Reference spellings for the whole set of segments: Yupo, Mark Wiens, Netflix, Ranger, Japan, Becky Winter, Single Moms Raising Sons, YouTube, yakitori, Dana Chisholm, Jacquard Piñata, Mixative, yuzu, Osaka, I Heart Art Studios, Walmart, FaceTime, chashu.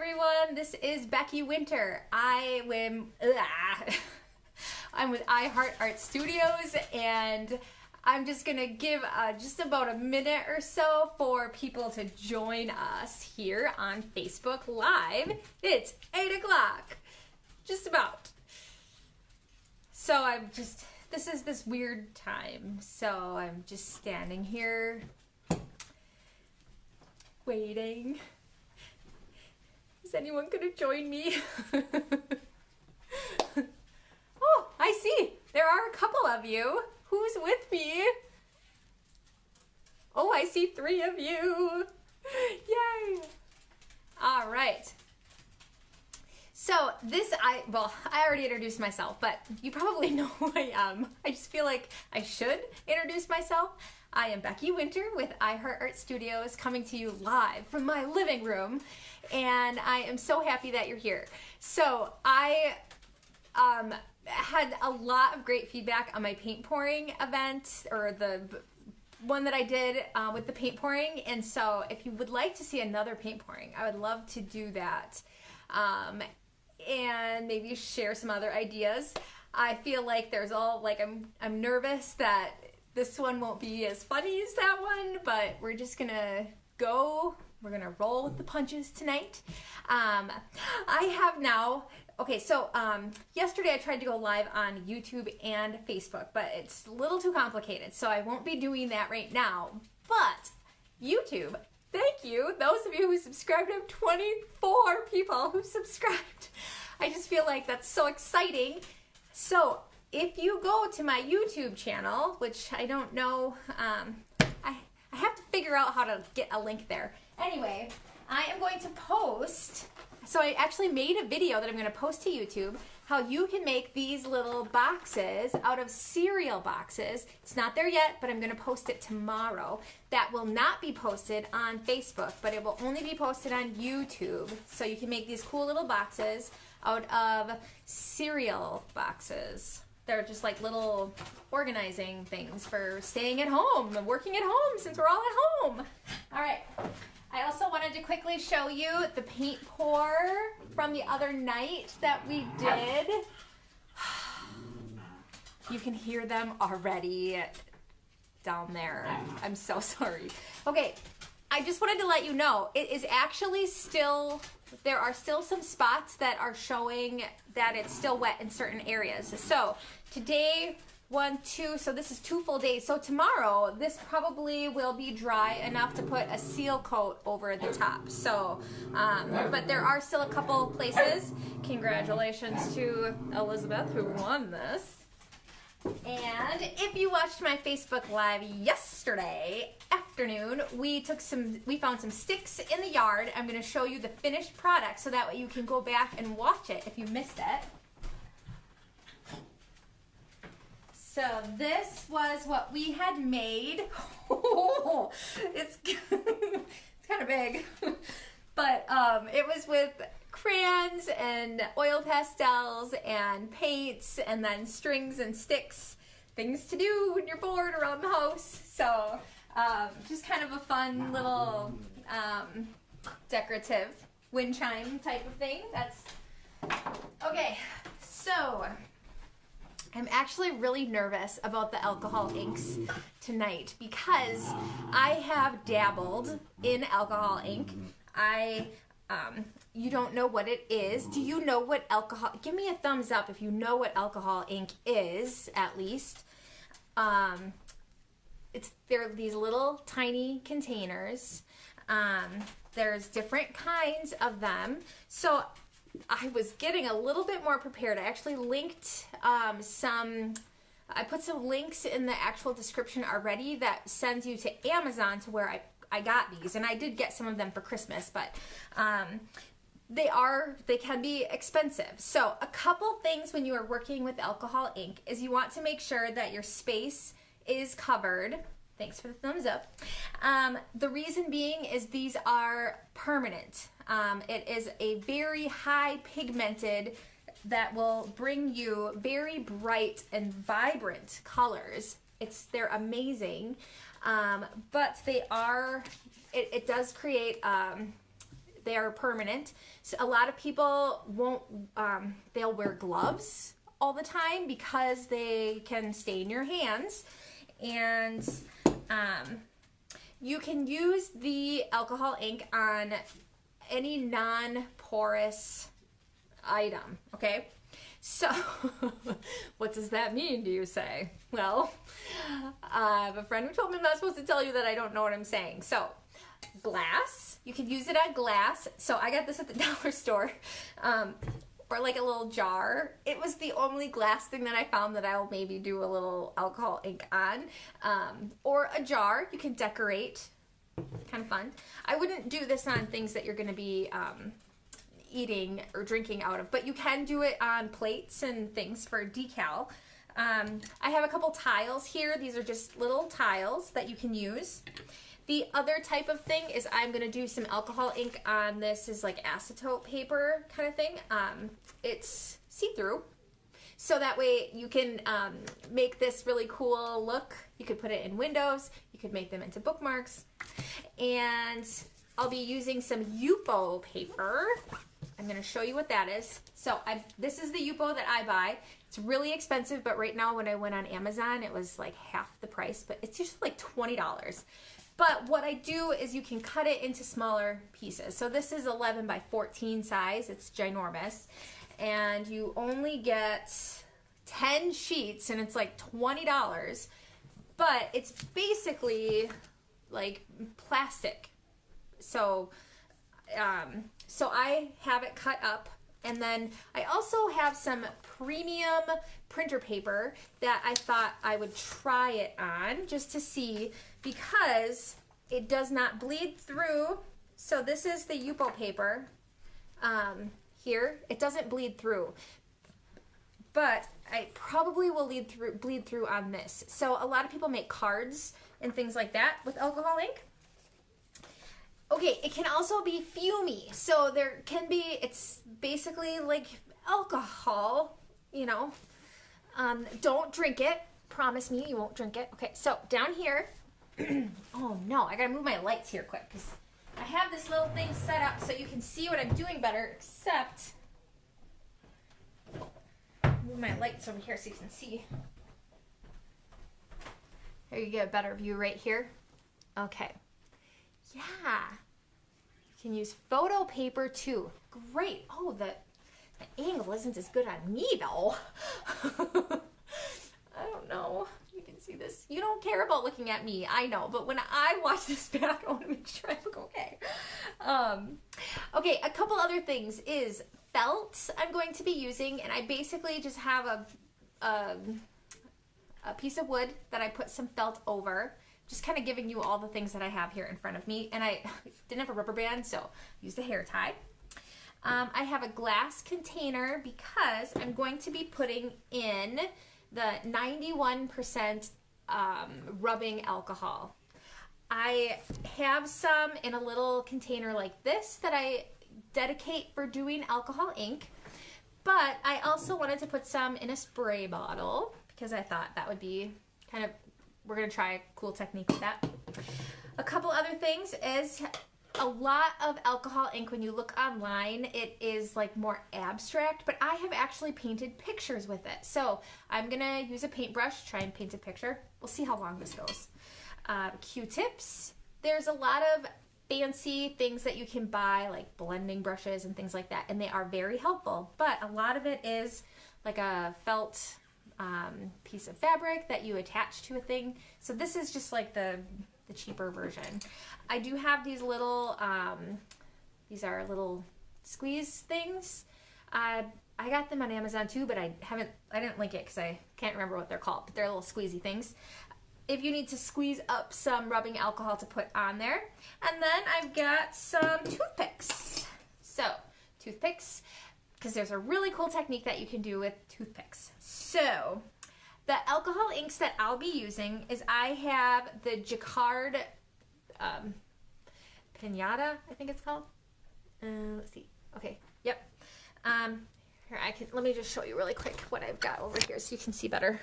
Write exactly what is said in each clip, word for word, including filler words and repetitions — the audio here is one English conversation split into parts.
everyone, this is Becky Winter. I am, ugh, I'm with I Heart Art Studios, and I'm just gonna give uh, just about a minute or so for people to join us here on Facebook Live. It's eight o'clock, just about. So I'm just, this is this weird time, so I'm just standing here, waiting. Is anyone gonna join me? Oh, I see, there are a couple of you. Who's with me? Oh, I see three of you. Yay! All right. So this, I, well, I already introduced myself, but you probably know who I am. I just feel like I should introduce myself. I am Becky Winter with I Heart Art Studios, coming to you live from my living room, and I am so happy that you're here. So I, um, had a lot of great feedback on my paint pouring event, or the one that I did uh, with the paint pouring, and so if you would like to see another paint pouring, I would love to do that, um, and maybe share some other ideas. I feel like there's all, like I'm, I'm nervous that this one won't be as funny as that one, but we're just gonna go, we're gonna roll with the punches tonight. Um, I have now, okay, so um, yesterday I tried to go live on YouTube and Facebook, but it's a little too complicated, so I won't be doing that right now. But YouTube, thank you, those of you who subscribed. I have twenty-four people who subscribed. I just feel like that's so exciting. So if you go to my YouTube channel, which I don't know, um, I, I have to figure out how to get a link there. Anyway, I am going to post, so I actually made a video that I'm gonna post to YouTube, how you can make these little boxes out of cereal boxes. It's not there yet, but I'm gonna post it tomorrow. That will not be posted on Facebook, but it will only be posted on YouTube. So you can make these cool little boxes out of cereal boxes. They're just like little organizing things for staying at home and working at home, since we're all at home. All right. I also wanted to quickly show you the paint pour from the other night that we did. You can hear them already down there. I'm so sorry. Okay, I just wanted to let you know, it is actually still, there are still some spots that are showing that it's still wet in certain areas. So today, One, two, so this is two full days. So tomorrow, this probably will be dry enough to put a seal coat over the top. So, um, but there are still a couple places. Congratulations to Elizabeth who won this. And if you watched my Facebook Live yesterday afternoon, we took some, we found some sticks in the yard. I'm gonna show you the finished product so that way you can go back and watch it if you missed it. So this was what we had made. Oh, it's, it's kind of big, but um, it was with crayons and oil pastels and paints and then strings and sticks, things to do when you're bored around the house. So um, just kind of a fun little um, decorative wind chime type of thing. That's okay. So I'm actually really nervous about the alcohol inks tonight because I have dabbled in alcohol ink. I, um, you don't know what it is. Do you know what alcohol, give me a thumbs up if you know what alcohol ink is, at least. Um, it's, they're these little tiny containers. Um, there's different kinds of them. So I was getting a little bit more prepared. I actually linked um, some, I put some links in the actual description already that sends you to Amazon to where I, I got these. And I did get some of them for Christmas, but um, they are, they can be expensive. So a couple things when you are working with alcohol ink is you want to make sure that your space is covered. Thanks for the thumbs up. Um, the reason being is these are permanent. Um, it is a very high pigmented that will bring you very bright and vibrant colors. It's, they're amazing, um, but they are, it, it does create, um, they are permanent. So a lot of people won't, um, they'll wear gloves all the time because they can stay in your hands. And um, you can use the alcohol ink on any non-porous item, okay? So, what does that mean, do you say? Well, I have a friend who told me I'm not supposed to tell you that I don't know what I'm saying. So, glass, you could use it on glass. So I got this at the dollar store, um, or like a little jar. It was the only glass thing that I found that I'll maybe do a little alcohol ink on. Um, or a jar, you can decorate, kind of fun. I wouldn't do this on things that you're gonna be, um, eating or drinking out of, but you can do it on plates and things for decal. Um, I have a couple tiles here. These are just little tiles that you can use. The other type of thing is I'm gonna do some alcohol ink on this is like acetate paper kind of thing. Um, it's see-through. So that way you can um, make this really cool look. You could put it in windows, you could make them into bookmarks. And I'll be using some Yupo paper. I'm gonna show you what that is. So I've, this is the Yupo that I buy. It's really expensive, but right now when I went on Amazon, it was like half the price, but it's usually like twenty dollars. But what I do is you can cut it into smaller pieces. So this is eleven by fourteen size, it's ginormous. And you only get ten sheets and it's like twenty dollars, but it's basically like plastic. So, um, so I have it cut up, and then I also have some premium printer paper that I thought I would try it on just to see, because it does not bleed through. So this is the Yupo paper um, here. It doesn't bleed through, but I probably will bleed through, bleed through on this. So a lot of people make cards and things like that with alcohol ink. Okay, it can also be fumy. So there can be, it's basically like alcohol, you know. Um, don't drink it. Promise me you won't drink it. Okay, so down here, oh no, I gotta move my lights here quick, because I have this little thing set up so you can see what I'm doing better, except, move my lights over here so you can see. There, you get a better view right here. Okay. Yeah, you can use photo paper too. Great. Oh, the, the angle isn't as good on me though. I don't know. You can see this. You don't care about looking at me. I know, but when I watch this back, I want to make sure I look okay. Um, okay, a couple other things is felt I'm going to be using, and I basically just have a, a, a piece of wood that I put some felt over. Just kind of giving you all the things that I have here in front of me. And I didn't have a rubber band, so I used a hair tie. Um, I have a glass container because I'm going to be putting in the ninety-one percent um, rubbing alcohol. I have some in a little container like this that I dedicate for doing alcohol ink, but I also wanted to put some in a spray bottle because I thought that would be kind of, we're gonna try a cool technique with that. A couple other things is a lot of alcohol ink, when you look online, it is like more abstract, but I have actually painted pictures with it. So I'm gonna use a paintbrush, try and paint a picture. We'll see how long this goes. Um, Q-tips. There's a lot of fancy things that you can buy, like blending brushes and things like that, and they are very helpful, but a lot of it is like a felt, Um, piece of fabric that you attach to a thing. So this is just like the, the cheaper version. I do have these little, um, these are little squeeze things. Uh, I got them on Amazon too, but I haven't, I didn't link it because I can't remember what they're called, but they're little squeezy things. If you need to squeeze up some rubbing alcohol to put on there. And then I've got some toothpicks. So toothpicks, because there's a really cool technique that you can do with toothpicks. So, the alcohol inks that I'll be using is I have the Jacquard um, Piñata, I think it's called. Uh, let's see. Okay, yep. Um, here I can. Let me just show you really quick what I've got over here so you can see better.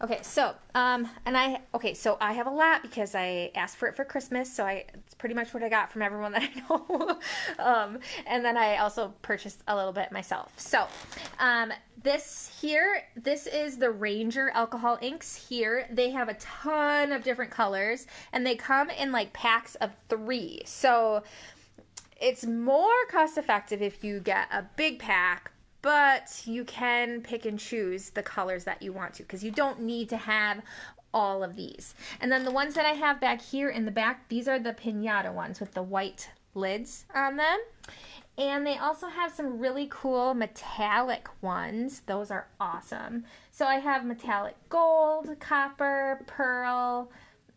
Okay, so, um, and I, okay, so I have a lot because I asked for it for Christmas, so I, it's pretty much what I got from everyone that I know, um, and then I also purchased a little bit myself. So, um, this here, this is the Ranger alcohol inks here. They have a ton of different colors, and they come in, like, packs of three, so it's more cost-effective if you get a big pack, but you can pick and choose the colors that you want to because you don't need to have all of these. And then the ones that I have back here in the back, these are the piñata ones with the white lids on them. And they also have some really cool metallic ones. Those are awesome. So I have metallic gold, copper, pearl,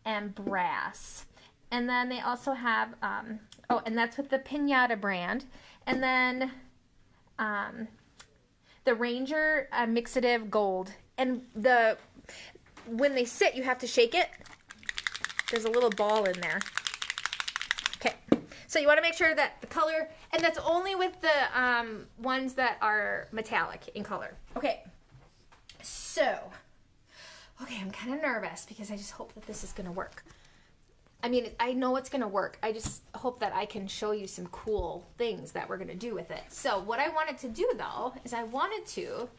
and brass. And then they also have, um, oh, and that's with the piñata brand. And then um, the Ranger uh, Mixative Gold, and the when they sit, you have to shake it. There's a little ball in there. Okay, so you want to make sure that the color, and that's only with the um, ones that are metallic in color. Okay, so, okay, I'm kind of nervous because I just hope that this is going to work. I mean, I know it's going to work. I just hope that I can show you some cool things that we're going to do with it. So what I wanted to do, though, is I wanted to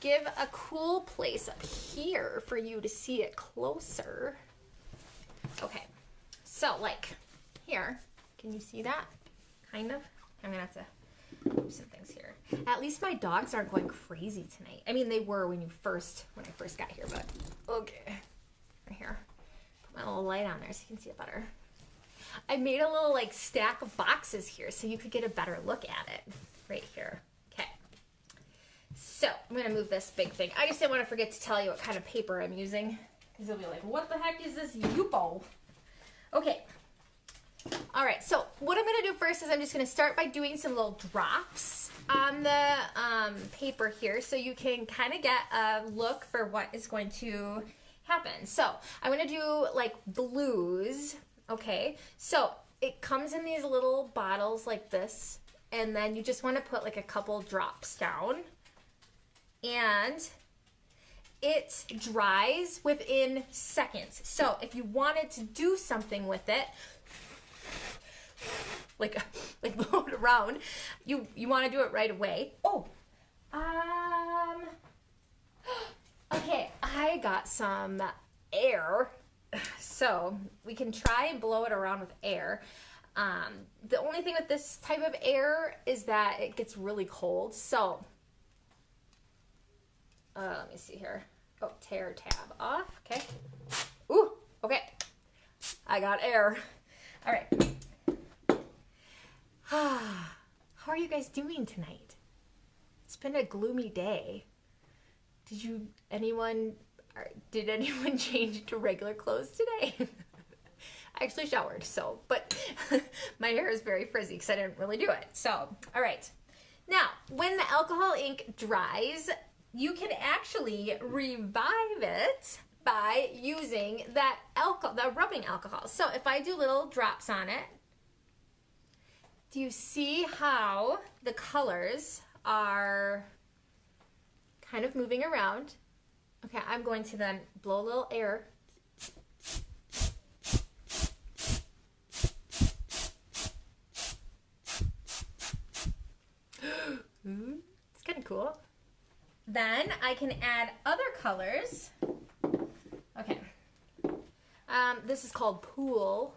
give a cool place up here for you to see it closer. Okay. So, like, here. Can you see that? Kind of. I'm going to have to do some things here. At least my dogs aren't going crazy tonight. I mean, they were when you first, when I first got here, but okay. Right here. My little light on there so you can see it better. I made a little like stack of boxes here so you could get a better look at it right here. Okay. So I'm going to move this big thing. I just didn't want to forget to tell you what kind of paper I'm using because you'll be like, what the heck is this Yupo? Okay. All right. So what I'm going to do first is I'm just going to start by doing some little drops on the um, paper here so you can kind of get a look for what is going to happen. So I want to do like blues. Okay, so it comes in these little bottles like this, and then you just want to put like a couple drops down, and it dries within seconds. So if you wanted to do something with it, like like blow it around, you you want to do it right away. Oh, um. Okay, I got some air, so we can try and blow it around with air. Um, the only thing with this type of air is that it gets really cold, so uh, let me see here. Oh, tear tab off, okay. Ooh, okay, I got air. All right. How are you guys doing tonight? It's been a gloomy day. Did you, anyone, did anyone change to regular clothes today? I actually showered, so, but my hair is very frizzy because I didn't really do it. So, all right. Now, when the alcohol ink dries, you can actually revive it by using that alcohol, the rubbing alcohol. So if I do little drops on it, do you see how the colors are kind of moving around? Okay, I'm going to then blow a little air. It's kind of cool. Then I can add other colors. Okay. Um, this is called Pool.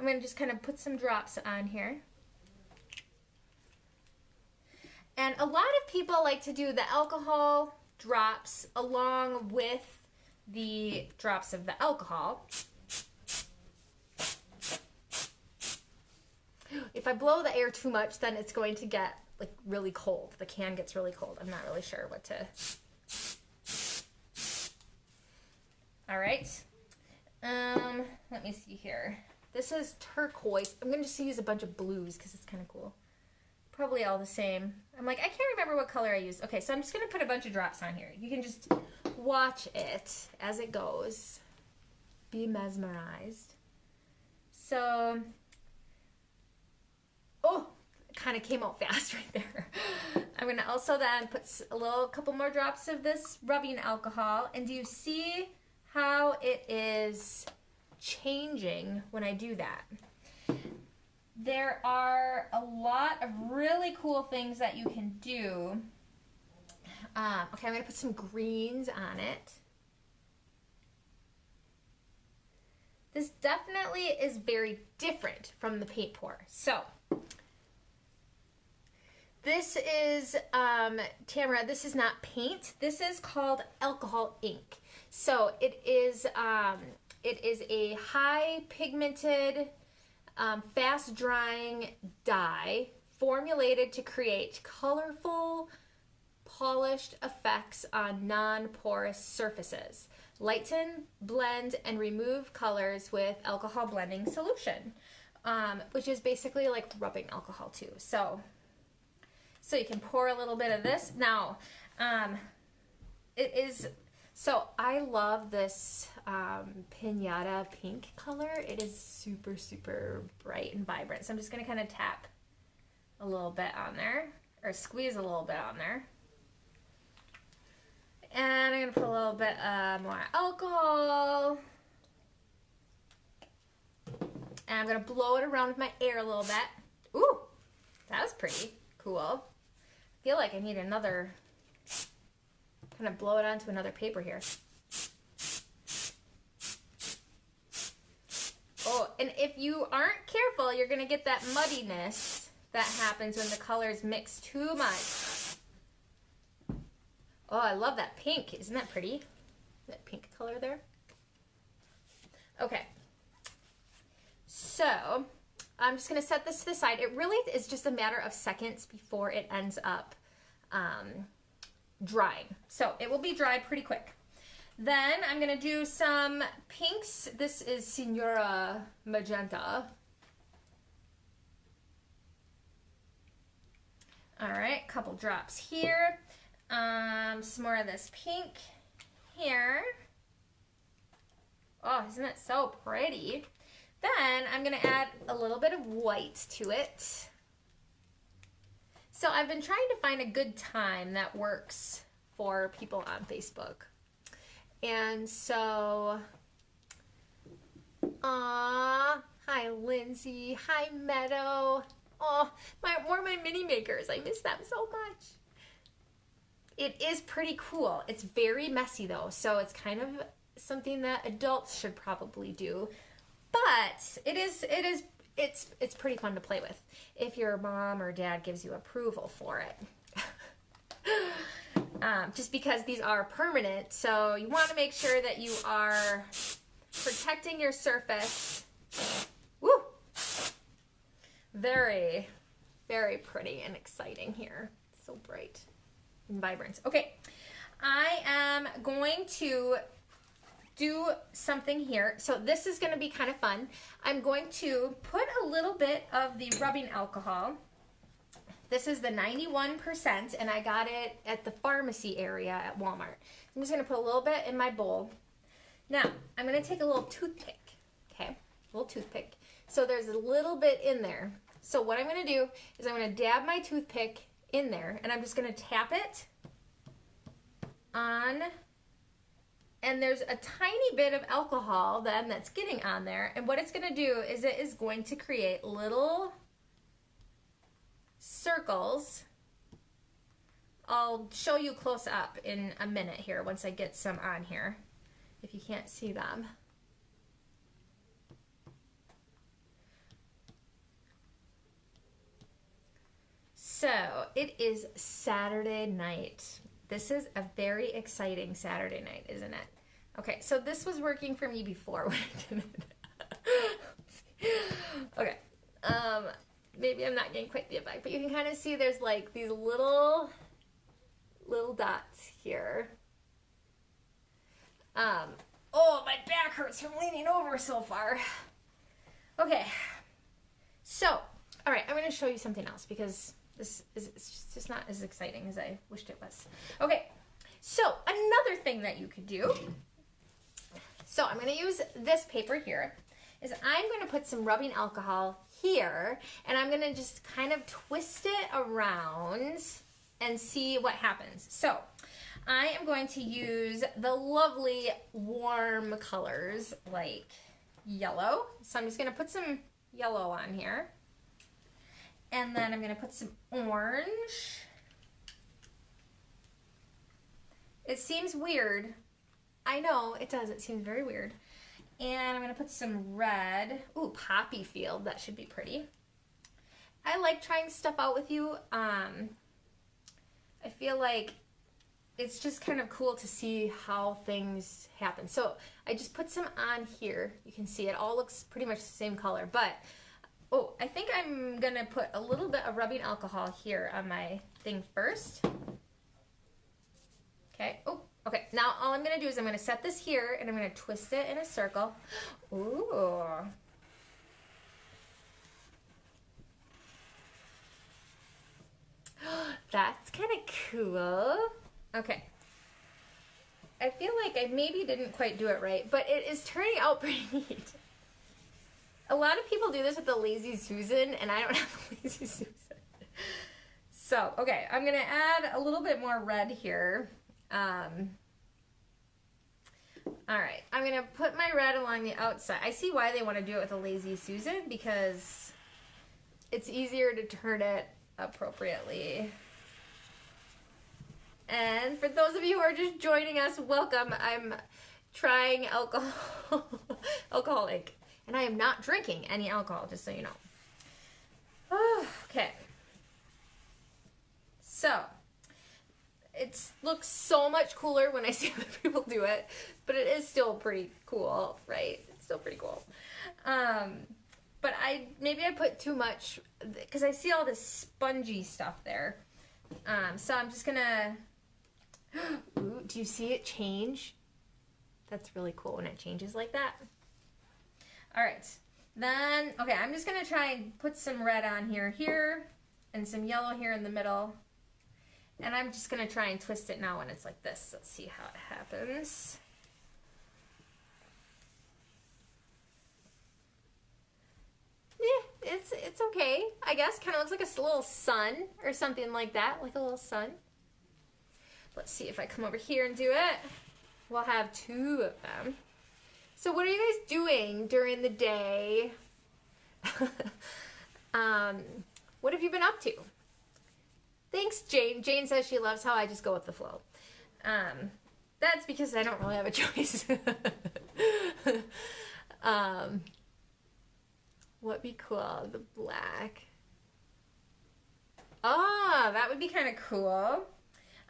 I'm going to just kind of put some drops on here. And a lot of people like to do the alcohol drops along with the drops of the alcohol. If I blow the air too much, then it's going to get like really cold. The can gets really cold. I'm not really sure what to... All right. Um, let me see here. This is turquoise. I'm going to just use a bunch of blues because it's kind of cool. Probably all the same. I'm like, I can't remember what color I used. Okay, so I'm just going to put a bunch of drops on here. You can just watch it as it goes. Be mesmerized. So, oh, it kind of came out fast right there. I'm going to also then put a little couple more drops of this rubbing alcohol. And do you see how it is changing when I do that? There are a lot of really cool things that you can do. Um, okay, I'm going to put some greens on it. This definitely is very different from the paint pour. So, this is, um, Tamara, this is not paint. This is called alcohol ink. So it is, um, it is a high pigmented, um, fast drying dye formulated to create colorful, polished effects on non-porous surfaces. Lighten, blend, and remove colors with alcohol blending solution, um, which is basically like rubbing alcohol too. So, so you can pour a little bit of this. Now, um, it is, so I love this um, Piñata pink color. It is super, super bright and vibrant. So I'm just gonna kind of tap a little bit on there, or squeeze a little bit on there. And I'm going to put a little bit uh, more alcohol. And I'm going to blow it around with my air a little bit. Ooh, that was pretty cool. I feel like I need another, kind of blow it onto another paper here. Oh, and if you aren't careful, you're going to get that muddiness that happens when the colors mix too much. Oh, I love that pink. Isn't that pretty? That pink color there. Okay. So, I'm just going to set this to the side. It really is just a matter of seconds before it ends up um, drying. So, it will be dry pretty quick. Then, I'm going to do some pinks. This is Signora Magenta. All right, a couple drops here. Um, some more of this pink here. Oh, isn't that so pretty? Then I'm going to add a little bit of white to it. So I've been trying to find a good time that works for people on Facebook. And so, ah, hi Lindsay, hi Meadow. Oh, my, more of my mini makers. I miss them so much. It is pretty cool. It's very messy though, so it's kind of something that adults should probably do. But it is, it is, it's, it's pretty fun to play with if your mom or dad gives you approval for it. um, just because these are permanent, so you want to make sure that you are protecting your surface. Woo! Very, very pretty and exciting here. It's so bright. Vibrance. Okay, I am going to do something here. So this is going to be kind of fun. I'm going to put a little bit of the rubbing alcohol. This is the ninety-one percent, and I got it at the pharmacy area at Walmart. I'm just going to put a little bit in my bowl. Now, I'm going to take a little toothpick, okay, a little toothpick. So there's a little bit in there. So what I'm going to do is I'm going to dab my toothpick in there, and I'm just going to tap it on, and there's a tiny bit of alcohol then that's getting on there, and what it's going to do is it is going to create little circles. I'll show you close up in a minute here once I get some on here, if you can't see them. So, it is Saturday night. This is a very exciting Saturday night, isn't it? Okay, so this was working for me before when I did it. Okay, um, maybe I'm not getting quite the effect, but you can kind of see there's like these little, little dots here. Um, oh, my back hurts from leaning over so far. Okay, so, all right, I'm gonna show you something else because this is, it's just not as exciting as I wished it was. Okay, so another thing that you could do, so I'm going to use this paper here, is I'm going to put some rubbing alcohol here, and I'm going to just kind of twist it around and see what happens. So I am going to use the lovely warm colors like yellow. So I'm just going to put some yellow on here. And then I'm going to put some orange. It seems weird. I know, it does. It seems very weird. And I'm going to put some red. Ooh, poppy field. That should be pretty. I like trying stuff out with you. Um, I feel like it's just kind of cool to see how things happen. So I just put some on here. You can see it all looks pretty much the same color. But, oh, I think I'm going to put a little bit of rubbing alcohol here on my thing first. Okay. Oh, okay. Now all I'm going to do is I'm going to set this here, and I'm going to twist it in a circle. Ooh. That's kind of cool. Okay. I feel like I maybe didn't quite do it right, but it is turning out pretty neat. A lot of people do this with the Lazy Susan, and I don't have the Lazy Susan. So, okay, I'm going to add a little bit more red here. Um, all right, I'm going to put my red along the outside. I see why they want to do it with a Lazy Susan, because it's easier to turn it appropriately. And for those of you who are just joining us, welcome. I'm trying alcohol, alcohol ink, and I am not drinking any alcohol, just so you know. Oh, okay. So, it looks so much cooler when I see other people do it, but it is still pretty cool, right? It's still pretty cool. Um, but I maybe I put too much, because I see all this spongy stuff there. Um, so I'm just gonna... Ooh, do you see it change? That's really cool when it changes like that. All right, then, okay, I'm just gonna try and put some red on here, here, and some yellow here in the middle. And I'm just gonna try and twist it now when it's like this. Let's see how it happens. Yeah, it's, it's okay, I guess. Kind of looks like a little sun or something like that, like a little sun. Let's see if I come over here and do it. We'll have two of them. So what are you guys doing during the day? um, what have you been up to? Thanks, Jane. Jane says she loves how I just go with the flow. Um, that's because I don't really have a choice. um, what'd be cool? The black. Oh, that would be kind of cool.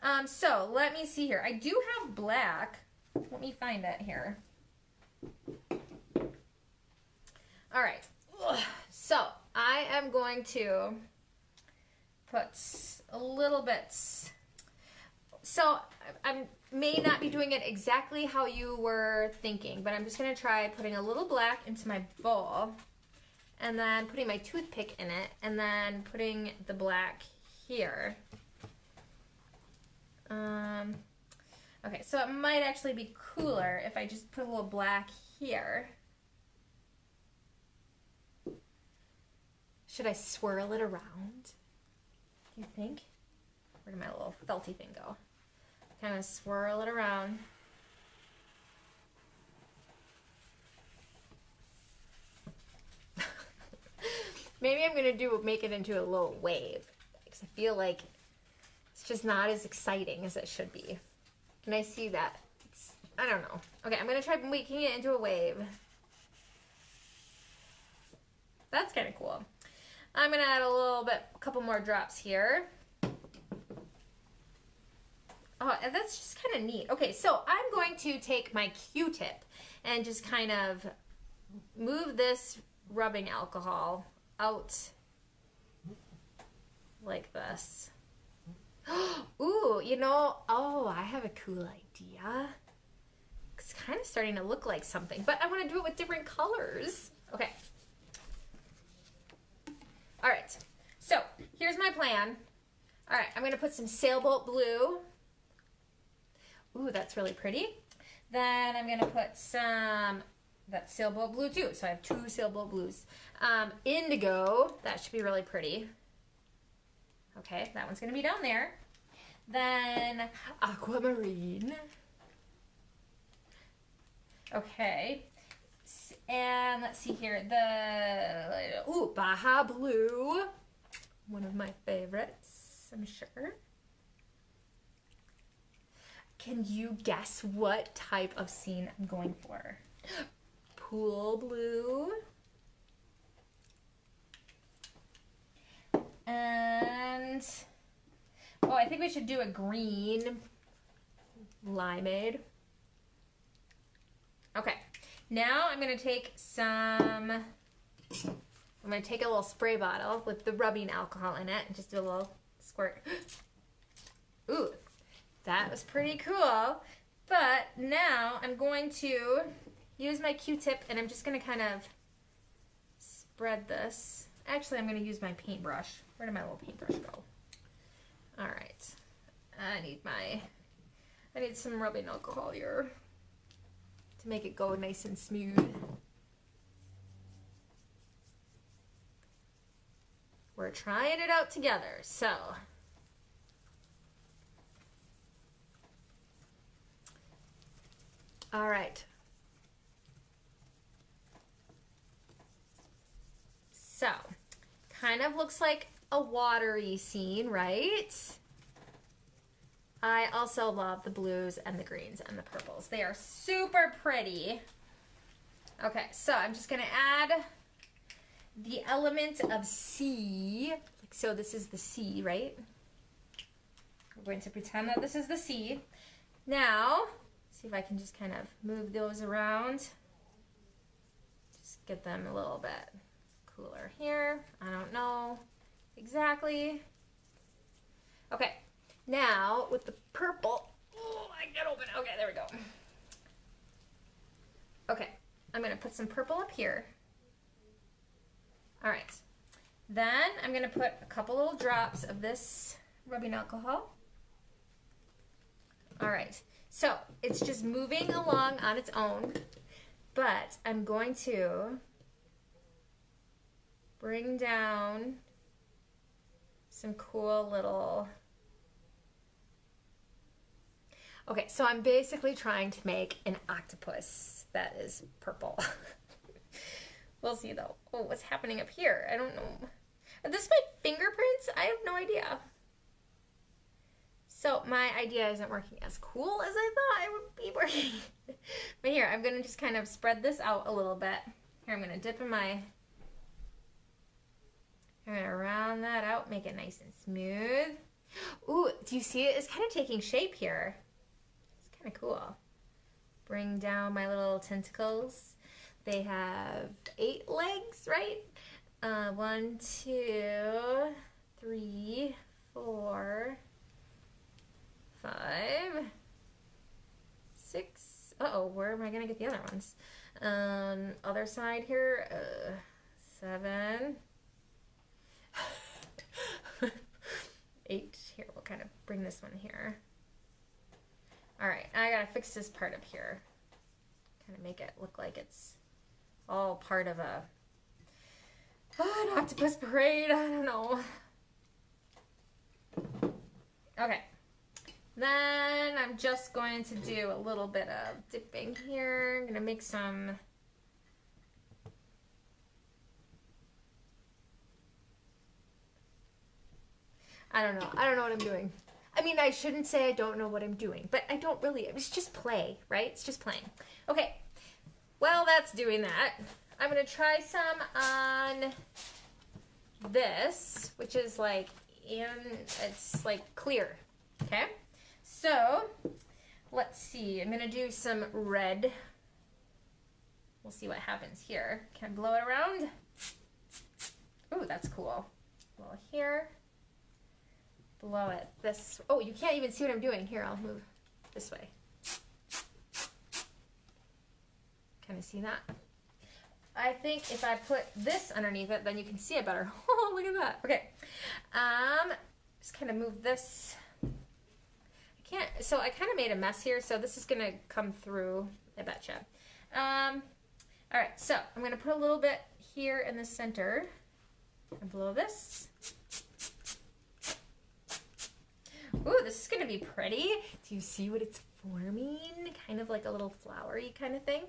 Um, so let me see here. I do have black. Let me find that here. All right. Ugh. So I am going to put a little bit. So I may not be doing it exactly how you were thinking, but I'm just going to try putting a little black into my bowl and then putting my toothpick in it and then putting the black here. Um, okay, so it might actually be cooler if I just put a little black here. Should I swirl it around? Do you think? Where did my little felty thing go? Kind of swirl it around. Maybe I'm gonna do make it into a little wave, because I feel like it's just not as exciting as it should be. Can I see that? It's, I don't know. Okay, I'm going to try making it into a wave. That's kind of cool. I'm going to add a little bit, a couple more drops here. Oh, and that's just kind of neat. Okay, so I'm going to take my Q-tip and just kind of move this rubbing alcohol out like this. Ooh, you know, oh, I have a cool idea. It's kind of starting to look like something, but I want to do it with different colors. Okay. All right. So here's my plan. All right. I'm going to put some sailboat blue. Ooh, that's really pretty. Then I'm going to put some, that's sailboat blue too. So I have two sailboat blues. Um, indigo, that should be really pretty. Okay, that one's going to be down there. Then aquamarine. Okay. And let's see here, the, ooh, Baja Blue, one of my favorites, I'm sure. Can you guess what type of scene I'm going for? Pool blue. And, oh, I think we should do a green limeade. Okay. Now I'm going to take some, I'm going to take a little spray bottle with the rubbing alcohol in it and just do a little squirt. Ooh, that was pretty cool. But now I'm going to use my Q-tip and I'm just going to kind of spread this. Actually, I'm going to use my paintbrush. Where did my little paintbrush go? All right. I need my, I need some rubbing alcohol here to make it go nice and smooth. We're trying it out together, so. All right. So, kind of looks like a watery scene, right? I also love the blues and the greens and the purples. They are super pretty. Okay, so I'm just gonna add the element of sea. So this is the sea, right? We're going to pretend that this is the sea. Now, see if I can just kind of move those around. Just get them a little bit cooler here. I don't know exactly. Okay. Now, with the purple, oh, I can't open. Okay, there we go. Okay, I'm gonna put some purple up here. All right, then I'm gonna put a couple little drops of this rubbing alcohol. All right, so it's just moving along on its own, but I'm going to bring down some cool little. Okay, so I'm basically trying to make an octopus that is purple. We'll see though. Oh, what's happening up here? I don't know. Are this my fingerprints? I have no idea. So my idea isn't working as cool as I thought it would be working. But here, I'm gonna just kind of spread this out a little bit. Here, I'm gonna dip in my, I'm gonna round that out, make it nice and smooth. Ooh, do you see it? It's kind of taking shape here. Kind of cool. Bring down my little tentacles. They have eight legs, right? Uh, one, two, three, four, five, six. Uh-oh, where am I gonna get the other ones? Um, other side here, uh, seven, eight. Here, we'll kind of bring this one here. All right, I gotta fix this part up here. Kind of make it look like it's all part of a, oh, an octopus parade, I don't know. Okay, then I'm just going to do a little bit of dipping here. I'm gonna make some, I don't know, I don't know what I'm doing. I mean, I shouldn't say I don't know what I'm doing, but I don't really. It's just play, right? It's just playing. Okay, well, that's doing that. I'm going to try some on this, which is like, and it's like clear, okay? So, let's see. I'm going to do some red. We'll see what happens here. Can I blow it around? Ooh, that's cool. A little here. Blow it this, oh, you can't even see what I'm doing. Here, I'll move this way. Kind of see that? I think if I put this underneath it, then you can see it better. Oh, look at that. Okay. Um, just kind of move this. I can't, so I kind of made a mess here, so this is going to come through, I betcha. Um, all right, so I'm going to put a little bit here in the center and blow this. Ooh, this is gonna be pretty. Do you see what it's forming? Kind of like a little flowery kind of thing.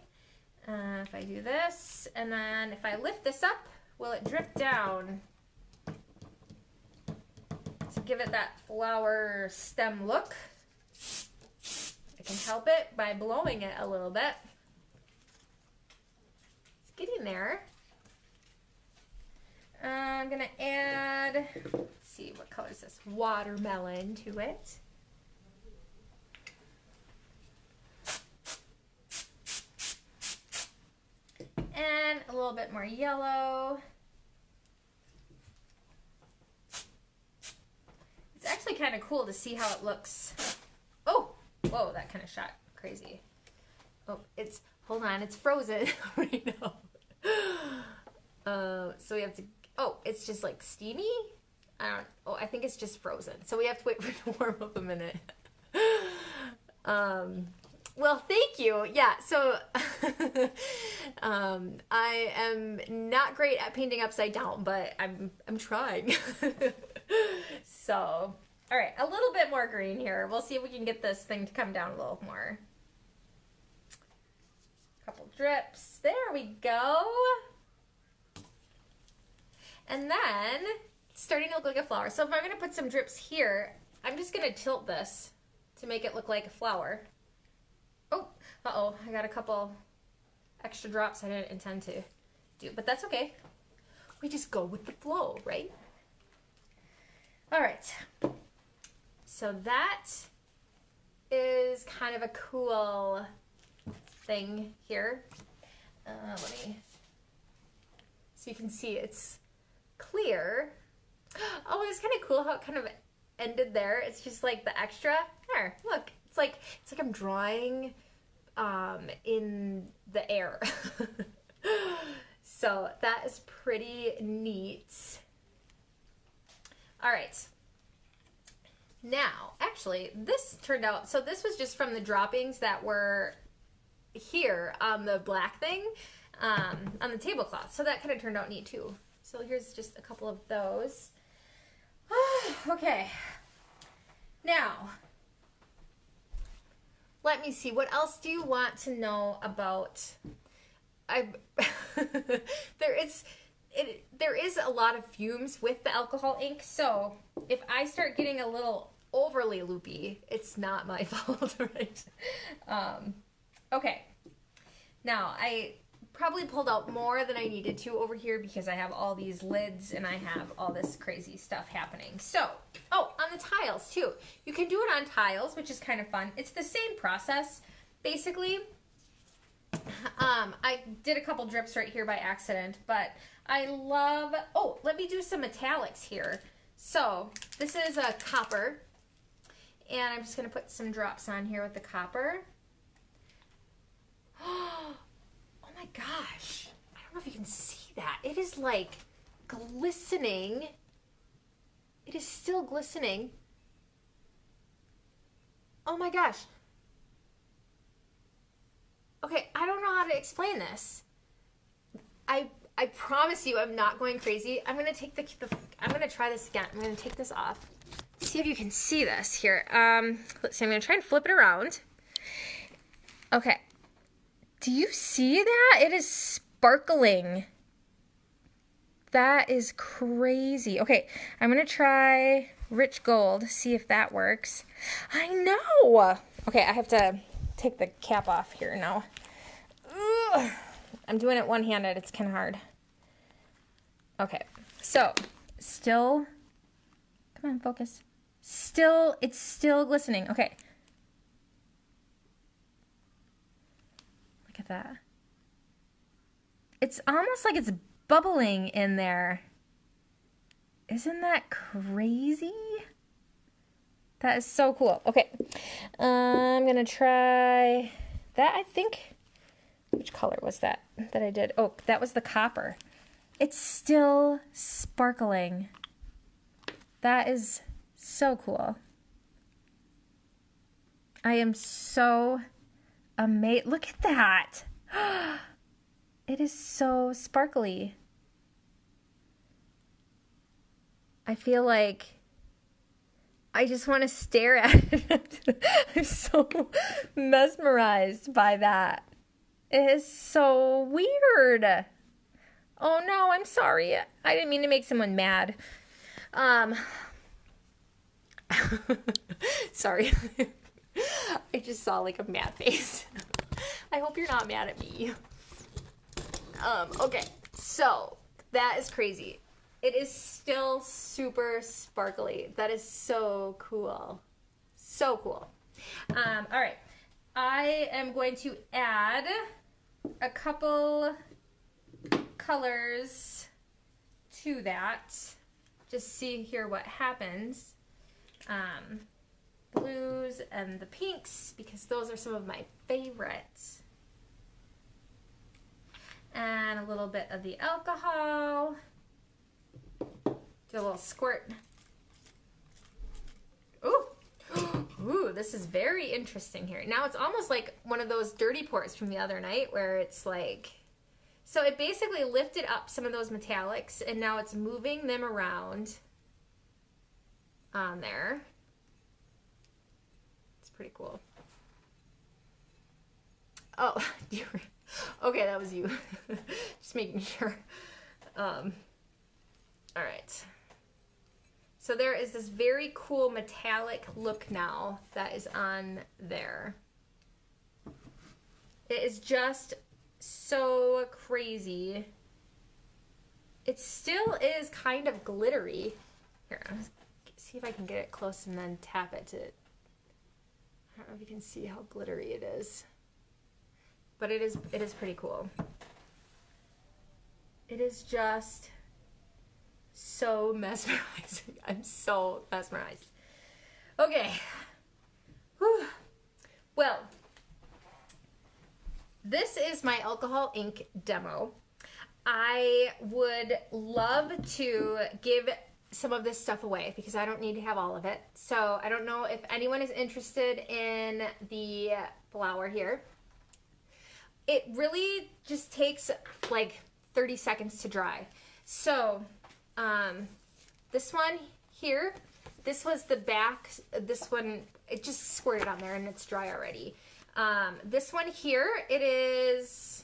Uh, if I do this, and then if I lift this up, will it drip down to give it that flower stem look? I can help it by blowing it a little bit. It's getting there. Uh, I'm gonna add, let's see, what color is this? Watermelon to it. And a little bit more yellow. It's actually kind of cool to see how it looks. Oh, whoa, that kind of shot crazy. Oh, it's, hold on, it's frozen right now. Uh, so we have to, oh, it's just like steamy? I don't, oh, I think it's just frozen. So we have to wait for it to warm up a minute. um... Well, thank you. Yeah, so um, I am not great at painting upside down, but I'm, I'm trying. So, all right, a little bit more green here. We'll see if we can get this thing to come down a little more. Couple drips. There we go. And then it's starting to look like a flower. So if I'm going to put some drips here, I'm just going to tilt this to make it look like a flower. Oh, uh-oh, I got a couple extra drops I didn't intend to do, but that's okay. We just go with the flow, right? All right, so that is kind of a cool thing here. Uh, let me, so you can see it's clear. Oh, it's kind of cool how it kind of ended there. It's just like the extra, there, look. It's like, it's like I'm drawing um, in the air. So that is pretty neat. All right. Now, actually, this turned out, so this was just from the droppings that were here on the black thing, um, on the tablecloth. So that kind of turned out neat too. So here's just a couple of those. Okay. Now, let me see, what else do you want to know about? I there is it there is a lot of fumes with the alcohol ink, so if I start getting a little overly loopy, it's not my fault, right? Um, okay. Now, I probably pulled out more than I needed to over here because I have all these lids and I have all this crazy stuff happening. So, oh, on the tiles too. You can do it on tiles, which is kind of fun. It's the same process, basically. Um, I did a couple drips right here by accident, but I love, oh, let me do some metallics here. So, this is a copper, and I'm just gonna put some drops on here with the copper. Oh, my gosh, I don't know if you can see that. It is like glistening. It is still glistening. Oh my gosh. Okay, I don't know how to explain this. I I promise you I'm not going crazy. I'm gonna take the, the I'm gonna try this again. I'm gonna take this off. See if you can see this here. Um, let's see, I'm gonna try and flip it around. Okay. Do you see that? It is sparkling. That is crazy. Okay, I'm gonna try rich gold, see if that works. I know! Okay, I have to take the cap off here now. Ugh. I'm doing it one-handed, it's kinda hard. Okay, so, still, come on, focus. Still, it's still glistening, okay. Look at that. It's almost like it's bubbling in there. Isn't that crazy? That is so cool. Okay, uh, I'm gonna try that, I think. Which color was that that I did? Oh, that was the copper. It's still sparkling. That is so cool. I am so amazed. Look at that. It is so sparkly. I feel like I just want to stare at it. I'm so mesmerized by that. It is so weird. Oh no, I'm sorry. I didn't mean to make someone mad. Um, sorry. I just saw like a mad face. I hope you're not mad at me. Um, okay, so that is crazy. It is still super sparkly. That is so cool. So cool. Um, all right. I am going to add a couple colors to that. Just see here what happens. Um, blues and the pinks, because those are some of my favorites. And a little bit of the alcohol. Do a little squirt. Ooh. Ooh, this is very interesting here. Now it's almost like one of those dirty pours from the other night where it's like, so it basically lifted up some of those metallics and now it's moving them around on there. It's pretty cool. Oh, okay, that was you. Just making sure. Um, all right. So there is this very cool metallic look now that is on there. It is just so crazy. It still is kind of glittery. Here, I'll see if I can get it close and then tap it to, I don't know if you can see how glittery it is. But it is, it is pretty cool. It is just so mesmerizing. I'm so mesmerized. Okay. Whew. Well, this is my alcohol ink demo. I would love to give some of this stuff away because I don't need to have all of it. So I don't know if anyone is interested in the flower here. It really just takes like thirty seconds to dry. So Um, this one here, this was the back, this one, it just squirted on there and it's dry already. Um, this one here, it is,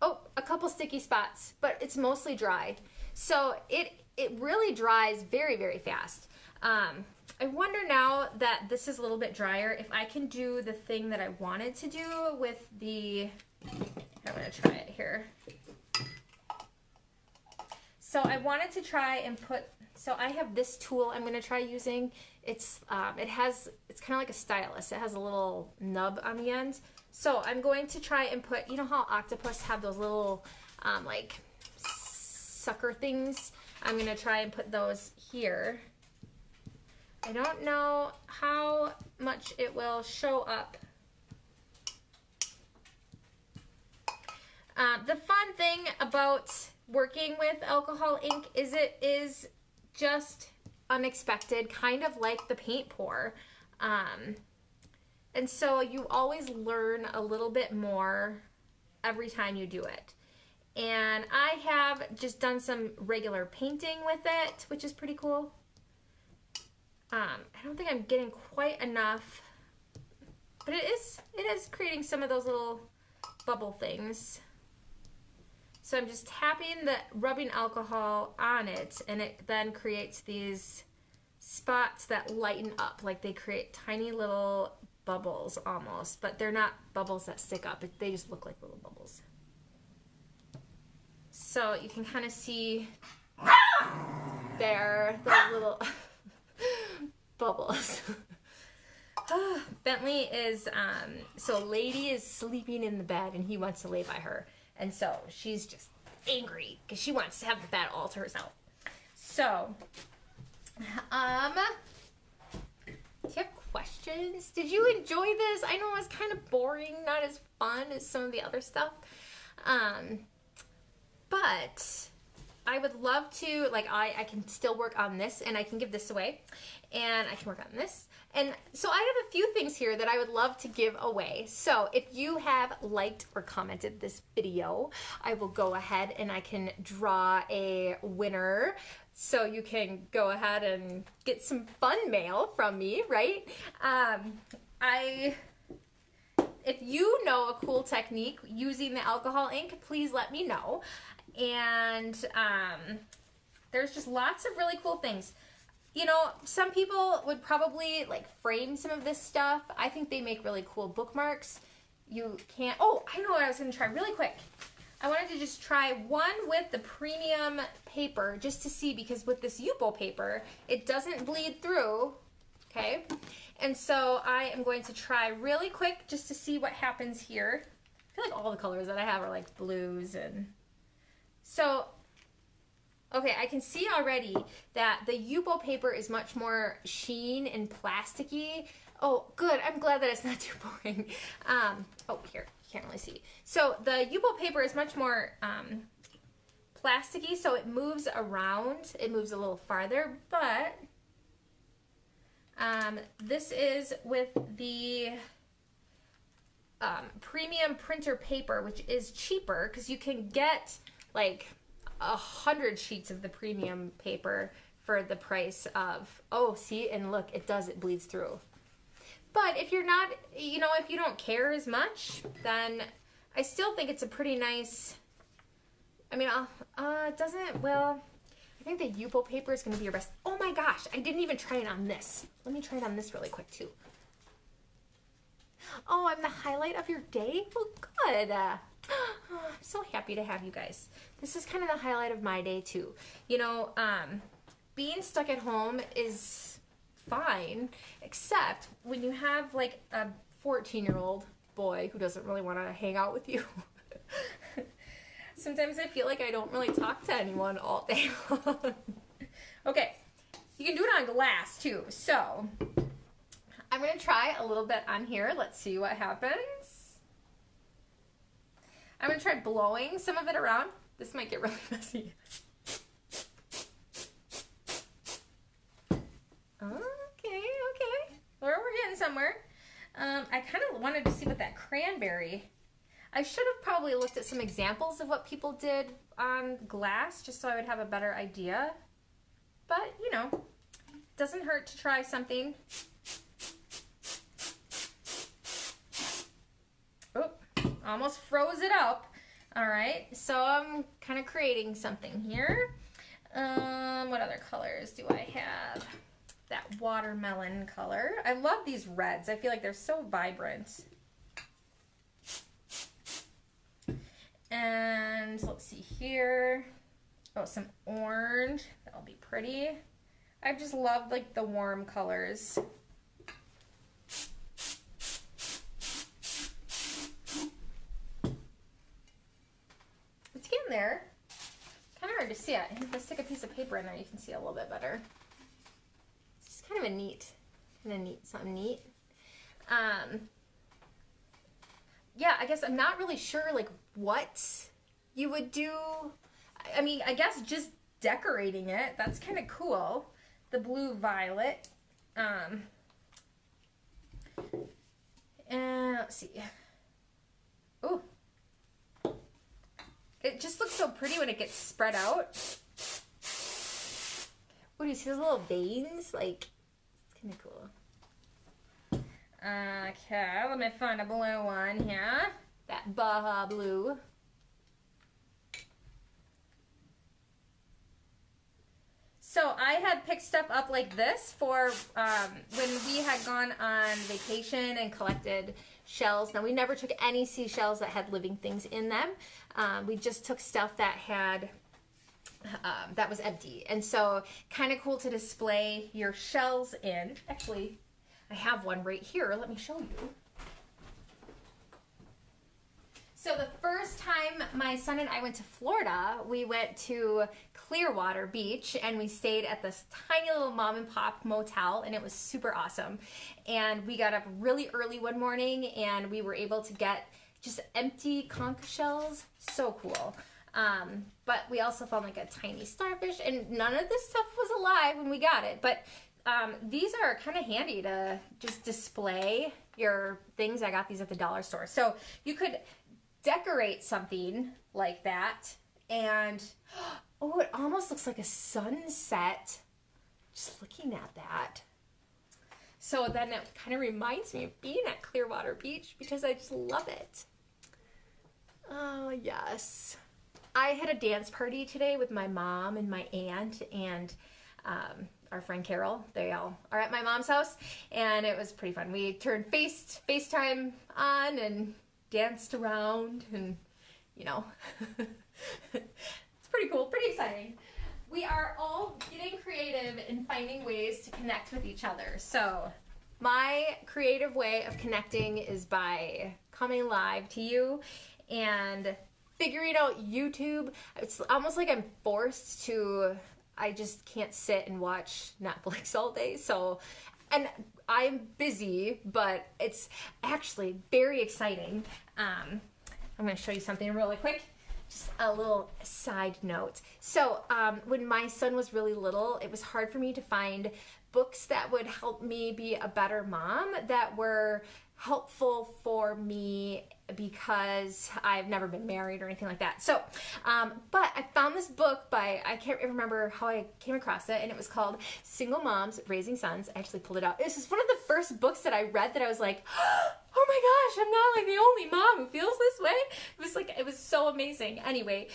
oh, a couple sticky spots, but it's mostly dry. So it, it really dries very, very fast. Um, I wonder now that this is a little bit drier, if I can do the thing that I wanted to do with the, I'm going to try it here. So I wanted to try and put, so I have this tool I'm going to try using. It's, um, it has, it's kind of like a stylus. It has a little nub on the end. So I'm going to try and put, you know how octopus have those little, um, like, sucker things? I'm going to try and put those here. I don't know how much it will show up. Uh, the fun thing about working with alcohol ink is it is just unexpected, kind of like the paint pour. Um, and so you always learn a little bit more every time you do it. And I have just done some regular painting with it, which is pretty cool. Um, I don't think I'm getting quite enough, but it is, it is creating some of those little bubble things. So I'm just tapping the rubbing alcohol on it, and it then creates these spots that lighten up. Like they create tiny little bubbles almost, but they're not bubbles that stick up. They just look like little bubbles. So you can kind of see there, those little bubbles. Bentley is, um, so Lady is sleeping in the bed, and he wants to lay by her. And so she's just angry because she wants to have the bed all to herself. So, um, do you have questions? Did you enjoy this? I know it was kind of boring, not as fun as some of the other stuff. Um, but I would love to, like, I, I can still work on this, and I can give this away, and I can work on this. And so I have a few things here that I would love to give away. So if you have liked or commented this video, I will go ahead and I can draw a winner. So you can go ahead and get some fun mail from me, right? Um, I... If you know a cool technique using the alcohol ink, please let me know. And um, there's just lots of really cool things. You know, some people would probably like frame some of this stuff. I think they make really cool bookmarks. You can't, oh, I know what I was gonna try really quick. I wanted to just try one with the premium paper just to see, because with this Yupo paper, it doesn't bleed through, okay? And so I am going to try really quick just to see what happens here. I feel like all the colors that I have are like blues and... So, okay, I can see already that the Yupo paper is much more sheen and plasticky. Oh, good, I'm glad that it's not too boring. Um, oh, here, you can't really see. So the Yupo paper is much more um, plasticky, so it moves around. It moves a little farther, but... Um, this is with the um, premium printer paper, which is cheaper because you can get like a hundred sheets of the premium paper for the price of, oh, see, and look, it does, it bleeds through. But if you're not, you know, if you don't care as much, then I still think it's a pretty nice, I mean, I'll, uh, it doesn't, well... I think the Yupo paper is going to be your best. Oh my gosh, I didn't even try it on this. Let me try it on this really quick too. Oh, I'm the highlight of your day? Well, good. Uh, oh, I'm so happy to have you guys. This is kind of the highlight of my day too. You know, um, being stuck at home is fine, except when you have like a fourteen-year-old boy who doesn't really want to hang out with you. Sometimes I feel like I don't really talk to anyone all day long. Okay, you can do it on glass too. So I'm gonna try a little bit on here. Let's see what happens. I'm gonna try blowing some of it around. This might get really messy. Okay, okay. Well, we're getting somewhere. Um, I kind of wanted to see what that cranberry... I should have probably looked at some examples of what people did on glass just so I would have a better idea. But, you know, it doesn't hurt to try something. Oh, almost froze it up. All right, so I'm kind of creating something here. Um, what other colors do I have? That watermelon color. I love these reds. I feel like they're so vibrant. And let's see here. Oh, some orange. That'll be pretty. I just love like the warm colors. It's getting there. Kind of hard to see it. If I stick a piece of paper in there, you can see a little bit better. It's just kind of a neat, kind of neat, something neat. Um, yeah, I guess I'm not really sure like what you would do. I mean, I guess just decorating it, that's kind of cool. The blue violet. Um, and let's see. Ooh. It just looks so pretty when it gets spread out. What do you see, those little veins? Like, it's kind of cool. Okay, let me find a blue one here. That Baja blue. So I had picked stuff up like this for um, when we had gone on vacation and collected shells. Now we never took any seashells that had living things in them. Um, we just took stuff that had um, that was empty. And so kind of cool to display your shells in. Actually, I have one right here. Let me show you. So the first time my son and I went to Florida, we went to Clearwater Beach and we stayed at this tiny little mom and pop motel, and it was super awesome. And we got up really early one morning and we were able to get just empty conch shells. So cool. Um, but we also found like a tiny starfish, and none of this stuff was alive when we got it. But um, these are kind of handy to just display your things. I got these at the dollar store. So you could decorate something like that, and oh, it almost looks like a sunset just looking at that. So then it kind of reminds me of being at Clearwater Beach because I just love it. Oh, yes. I had a dance party today with my mom and my aunt and um, our friend Carol. They all are at my mom's house, and it was pretty fun. We turned face FaceTime on and danced around, and, you know, it's pretty cool, pretty exciting. We are all getting creative and finding ways to connect with each other. So my creative way of connecting is by coming live to you and figuring out YouTube. It's almost like I'm forced to, I just can't sit and watch Netflix all day. So, and I'm busy, but it's actually very exciting. Um, I'm gonna show you something really quick. Just a little side note. So um, when my son was really little, it was hard for me to find books that would help me be a better mom, that were helpful for me because I've never been married or anything like that. So, um, but I found this book by, I can't remember how I came across it, and it was called Single Moms Raising Sons. I actually pulled it out. This is one of the first books that I read that I was like, oh my gosh, I'm not like the only mom who feels this way. It was like, it was so amazing. Anyway,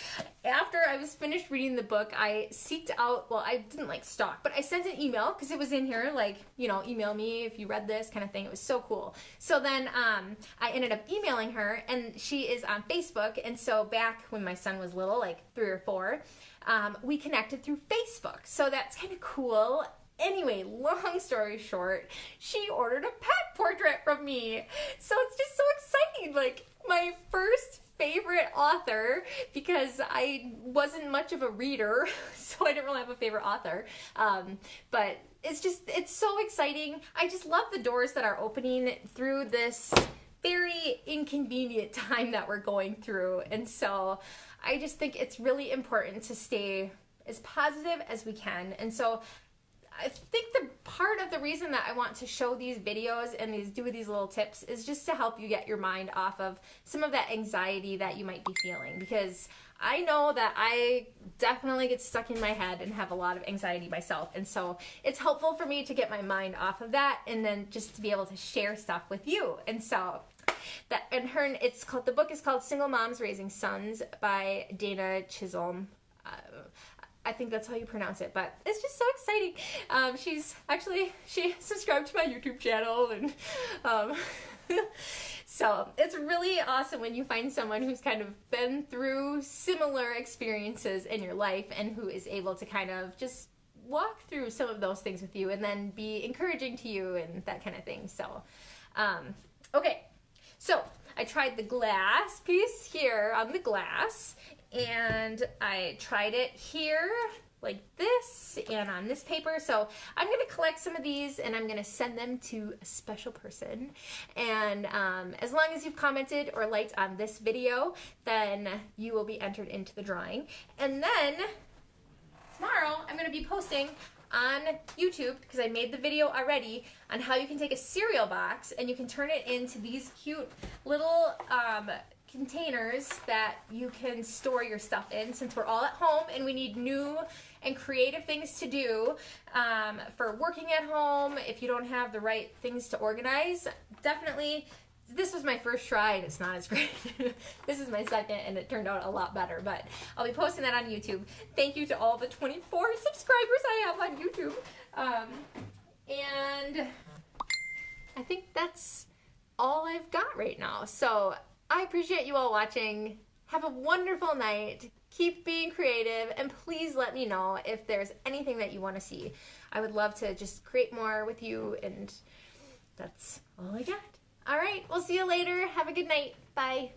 after I was finished reading the book, I seeked out, well, I didn't like stalk, but I sent an email because it was in here, like, you know, email me if you read this kind of thing. It was so cool. So then um, I ended up emailing her, and she is on Facebook. And so back when my son was little, like three or four, um, we connected through Facebook. So that's kind of cool. Anyway, long story short, she ordered a pet portrait from me. So it's just so exciting. Like, my first favorite author, because I wasn't much of a reader, so I didn't really have a favorite author. Um, but it's just, it's so exciting. I just love the doors that are opening through this very inconvenient time that we're going through. And so I just think it's really important to stay as positive as we can. And so I think the part of the reason that I want to show these videos and these do these little tips is just to help you get your mind off of some of that anxiety that you might be feeling, because I know that I definitely get stuck in my head and have a lot of anxiety myself, and so it's helpful for me to get my mind off of that and then just to be able to share stuff with you. And so that, and her, it's called, the book is called Single Moms Raising Sons by Dana Chisholm. Uh, I think that's how you pronounce it, but it's just so exciting. Um, she's actually, she subscribed to my YouTube channel, and um, so it's really awesome when you find someone who's kind of been through similar experiences in your life and who is able to kind of just walk through some of those things with you and then be encouraging to you and that kind of thing. So, um, okay. So I tried the glass piece here on the glass, and I tried it here like this and on this paper. So I'm gonna collect some of these, and I'm gonna send them to a special person. And um, as long as you've commented or liked on this video, then you will be entered into the drawing. And then tomorrow I'm gonna be posting on YouTube, because I made the video already on how you can take a cereal box and you can turn it into these cute little um, containers that you can store your stuff in, since we're all at home and we need new and creative things to do um, for working at home. If you don't have the right things to organize, definitely, this was my first try and it's not as great. This is my second, and it turned out a lot better, but I'll be posting that on YouTube. Thank you to all the twenty-four subscribers I have on YouTube. Um, and I think that's all I've got right now. So I appreciate you all watching. Have a wonderful night. Keep being creative, and please let me know if there's anything that you want to see. I would love to just create more with you, and that's all I got. All right, we'll see you later. Have a good night. Bye.